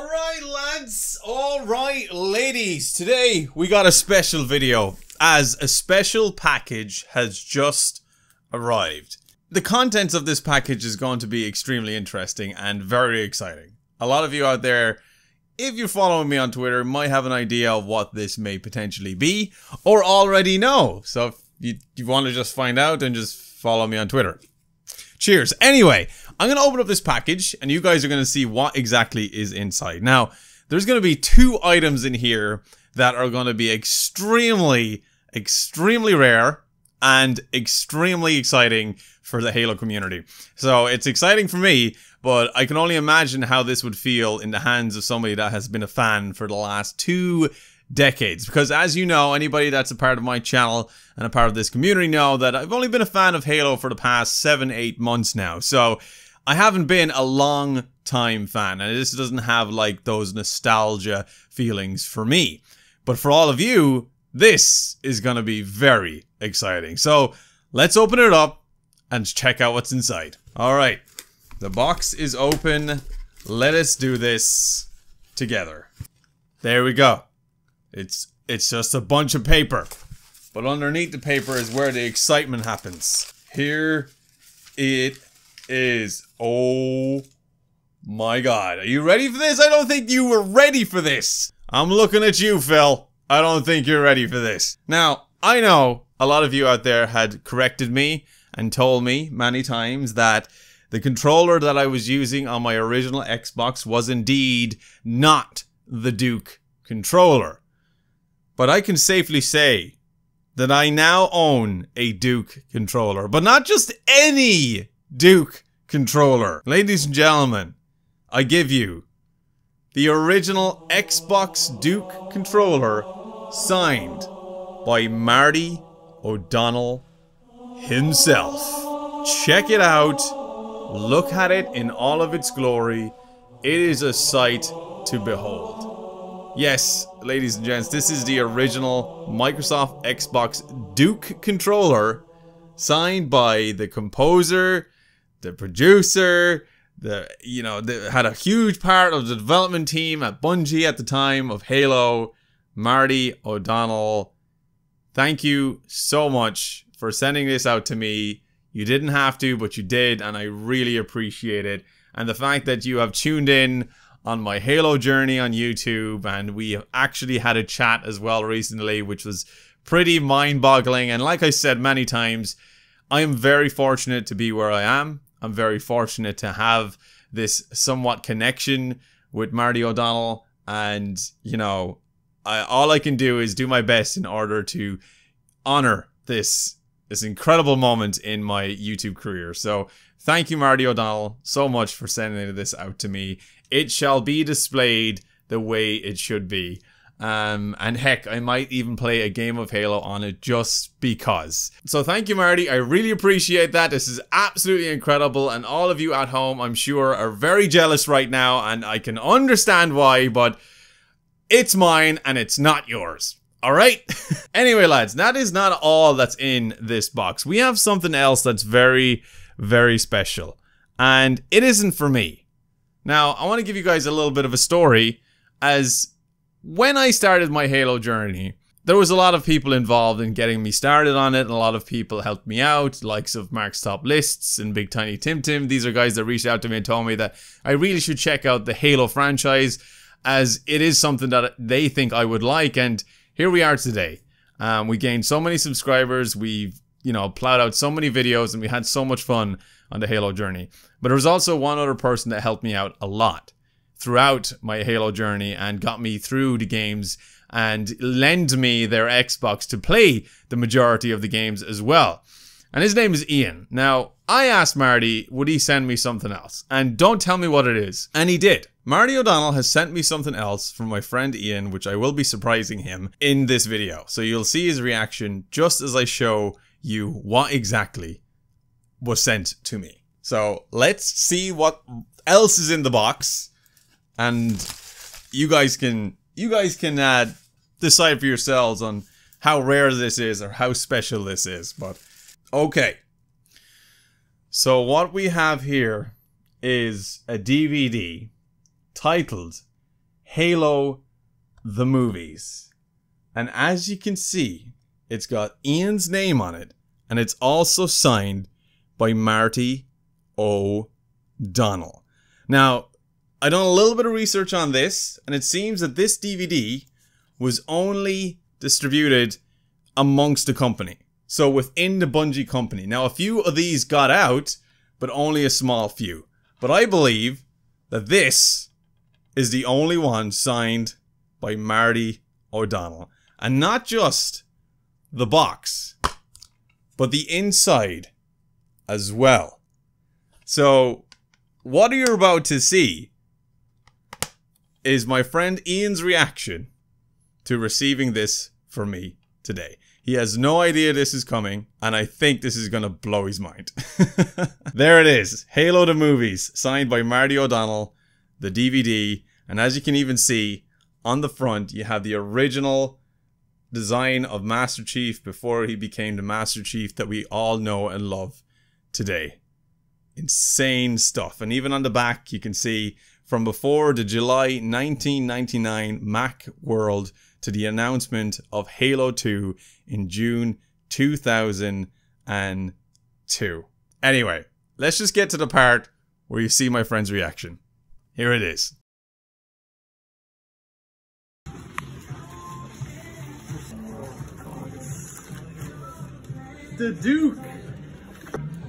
Alright lads, alright ladies, today we got a special video as a special package has just arrived. The contents of this package is going to be extremely interesting and very exciting. A lot of you out there, if you're following me on Twitter, might have an idea of what this may potentially be or already know. So if you want to just find out, then just follow me on Twitter. Cheers. Anyway, I'm going to open up this package and you guys are going to see what exactly is inside. Now, there's going to be two items in here that are going to be extremely rare and extremely exciting for the Halo community. So it's exciting for me, but I can only imagine how this would feel in the hands of somebody that has been a fan for the last 2 decades. Because as you know, anybody that's a part of my channel and a part of this community know that I've only been a fan of Halo for the past 7-8 months now. So I haven't been a long time fan, and this doesn't have like those nostalgia feelings for me. But for all of you, this is going to be very exciting. So let's open it up and check out what's inside. Alright, the box is open. Let us do this together. There we go. It's just a bunch of paper. But underneath the paper is where the excitement happens. Here it is. Oh my god. Are you ready for this? I don't think you were ready for this. I'm looking at you, Phil. I don't think you're ready for this. Now, I know a lot of you out there had corrected me and told me many times that the controller that I was using on my original Xbox was indeed not the Duke controller. But I can safely say that I now own a Duke controller, but not just any Duke controller. Ladies and gentlemen, I give you the original Xbox Duke controller signed by Marty O'Donnell himself. Check it out. Look at it in all of its glory. It is a sight to behold. Yes, ladies and gents, this is the original Microsoft Xbox Duke controller signed by the composer, the producer, they had a huge part of the development team at Bungie at the time of Halo, Marty O'Donnell. Thank you so much for sending this out to me. You didn't have to, but you did, and I really appreciate it. And the fact that you have tuned in on my Halo journey on YouTube, and we have actually had a chat as well recently, which was pretty mind-boggling. And like I said many times, I am very fortunate to be where I am. I'm very fortunate to have this somewhat connection with Marty O'Donnell, and, you know, all I can do is do my best in order to honor this incredible moment in my YouTube career. So, thank you, Marty O'Donnell, so much for sending this out to me. It shall be displayed the way it should be. And heck, I might even play a game of Halo on it just because. So thank you, Marty. I really appreciate that. This is absolutely incredible. And all of you at home, I'm sure, are very jealous right now. And I can understand why, but it's mine and it's not yours. All right. Anyway, lads, that is not all that's in this box. We have something else that's very, very special. And it isn't for me. Now, I want to give you guys a little bit of a story as... When I started my Halo journey, there was a lot of people involved in getting me started on it, and a lot of people helped me out, likes of Mark's Top Lists and Big Tiny Tim Tim. These are guys that reached out to me and told me that I really should check out the Halo franchise, as it is something that they think I would like, and here we are today. We gained so many subscribers, we've, you know, plowed out so many videos, and we had so much fun on the Halo journey. But there was also one other person that helped me out a lot throughout my Halo journey and got me through the games and lend me their Xbox to play the majority of the games as well. And his name is Ian. Now, I asked Marty, would he send me something else? And don't tell me what it is. And he did. Marty O'Donnell has sent me something else from my friend Ian, which I will be surprising him in this video. So you'll see his reaction just as I show you what exactly was sent to me. So let's see what else is in the box. And you guys can decide for yourselves on how rare this is or how special this is. But okay, so what we have here is a DVD titled Halo the Movies. And as you can see, it's got Ian's name on it, and it's also signed by Marty O'Donnell. Now, I've done a little bit of research on this, and it seems that this DVD was only distributed amongst the company. So within the Bungie company. Now, a few of these got out, but only a small few. But I believe that this is the only one signed by Marty O'Donnell. And not just the box, but the inside as well. So what you're about to see is my friend Ian's reaction to receiving this from me today. He has no idea this is coming, and I think this is gonna blow his mind. There it is, Halo the Movies, signed by Marty O'Donnell, the DVD, and as you can even see, on the front you have the original design of Master Chief before he became the Master Chief that we all know and love today. Insane stuff. And even on the back you can see from before the July 1999 Mac World to the announcement of Halo 2 in June 2002. Anyway, let's just get to the part where you see my friend's reaction. Here it is. The Duke! Yeah,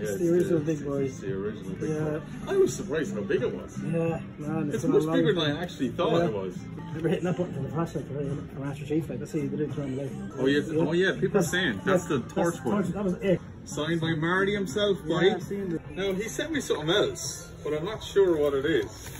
it's the original big boy. It's the original big boy. I was surprised how big it was. Yeah, man, it's much bigger than I actually thought it was. They were hitting that button for the flashlight for Master Chief, like, that's how you did it around the light. Oh, yeah, yeah. Oh, yeah, people are saying that's the torch one. That was it. Signed by Marty himself, right? Yeah, now, he sent me something else, but I'm not sure what it is.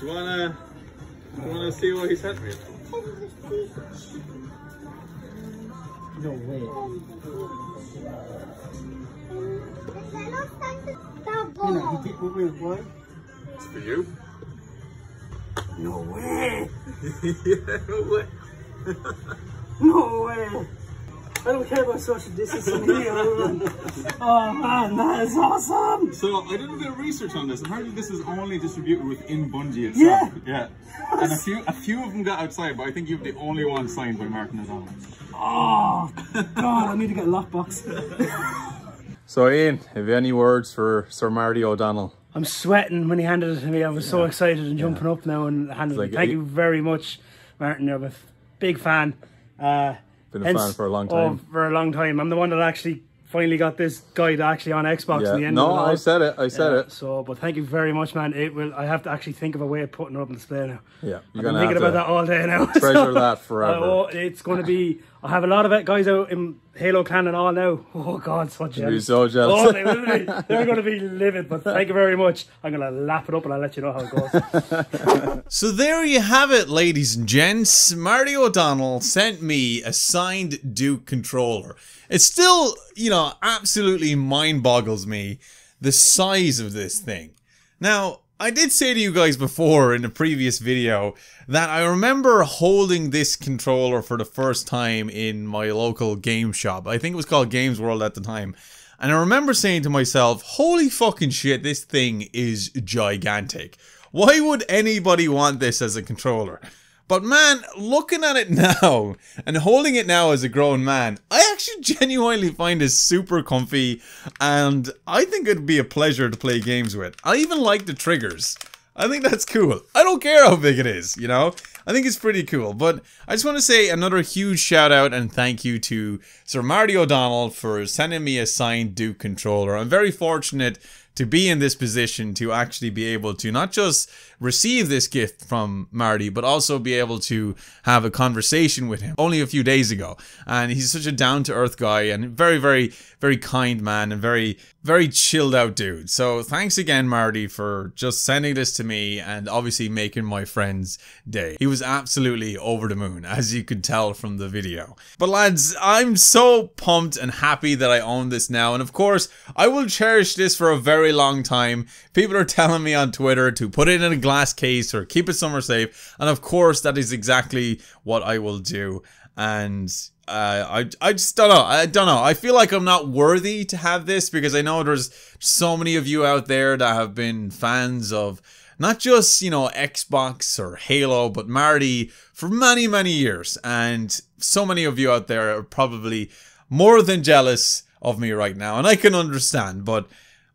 Do you wanna see what he sent me? No way. It's for you. No way. Yeah, no way. No way. I don't care about social distancing here. Oh man, that is awesome. So I did a bit of research on this. Apparently this is only distributed within Bungie itself. Yeah. Yeah. And a few of them got outside, but I think you're the only one signed by Martin O'Donnell. Oh god, I need to get a lockbox. So Ian, have you any words for Sir Marty O'Donnell? I'm sweating when he handed it to me. I was so excited and jumping up now and handed it. Thank you very much, Martin. I'm a big fan. Been a fan for a long time. Oh, for a long time. I'm the one that actually finally got this guide actually on Xbox in the end. No, I said it. I said it. So, but thank you very much, man. It will. I have to actually think of a way of putting it up on display now. Yeah, I've been thinking about that all day now. Treasure that forever. Oh, it's going to be. I have a lot of it, guys out in Halo Clan and all now. Oh God, so jealous. You'll be so jealous. Oh, they will be. They're going to be livid. But thank you very much. I'm going to lap it up and I'll let you know how it goes. So there you have it, ladies and gents. Marty O'Donnell sent me a signed Duke controller. It still, you know, absolutely mind boggles me the size of this thing. Now, I did say to you guys before in a previous video that I remember holding this controller for the first time in my local game shop. I think it was called Games World at the time. And I remember saying to myself, holy fucking shit, this thing is gigantic. Why would anybody want this as a controller? But man, looking at it now, and holding it now as a grown man, I actually genuinely find it super comfy, and I think it'd be a pleasure to play games with. I even like the triggers. I think that's cool. I don't care how big it is, you know? I think it's pretty cool. But I just want to say another huge shout out and thank you to Sir Marty O'Donnell for sending me a signed Duke controller. I'm very fortunate to be in this position to actually be able to not just receive this gift from Marty, but also be able to have a conversation with him only a few days ago. And he's such a down-to-earth guy and very, very, very kind man and very, very chilled out dude. So thanks again, Marty, for just sending this to me and obviously making my friend's day. He was absolutely over the moon, as you could tell from the video. But lads, I'm so pumped and happy that I own this now. And of course, I will cherish this for a very long time. People are telling me on Twitter to put it in a glass case or keep it somewhere safe, and of course that is exactly what I will do. And I just don't know. I don't know. I feel like I'm not worthy to have this because I know there's so many of you out there that have been fans of Not just, you know, Xbox or Halo, but Marty for many, many years. And so many of you out there are probably more than jealous of me right now. And I can understand, but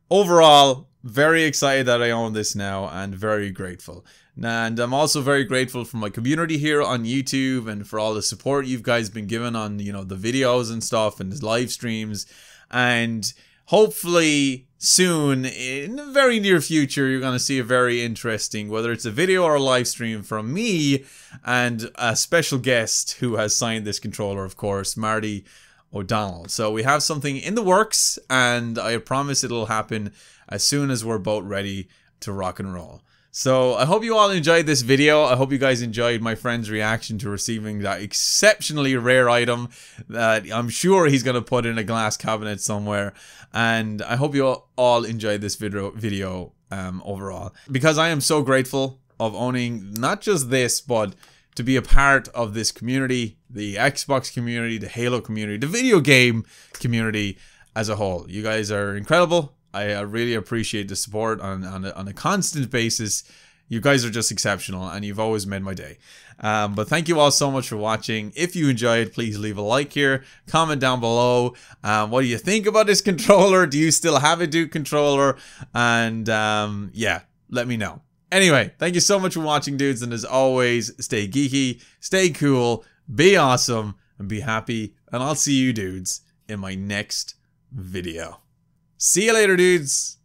overall, very excited that I own this now and very grateful. And I'm also very grateful for my community here on YouTube and for all the support you guys been given on, you know, the videos and stuff and the live streams. And hopefully soon, in the very near future, you're going to see a very interesting, whether it's a video or a live stream from me and a special guest who has signed this controller, of course, Marty O'Donnell. So we have something in the works, and I promise it'll happen as soon as we're both ready to rock and roll. So I hope you all enjoyed this video. I hope you guys enjoyed my friend's reaction to receiving that exceptionally rare item that I'm sure he's going to put in a glass cabinet somewhere. And I hope you all enjoyed this video overall, because I am so grateful of owning not just this, but to be a part of this community, the Xbox community, the Halo community, the video game community as a whole. You guys are incredible. I really appreciate the support on a constant basis. You guys are just exceptional, and you've always made my day. But thank you all so much for watching. If you enjoyed, please leave a like here. Comment down below. What do you think about this controller? Do you still have a Duke controller? And yeah, let me know. Anyway, thank you so much for watching, dudes. And as always, stay geeky, stay cool, be awesome, and be happy. And I'll see you dudes in my next video. See you later, dudes.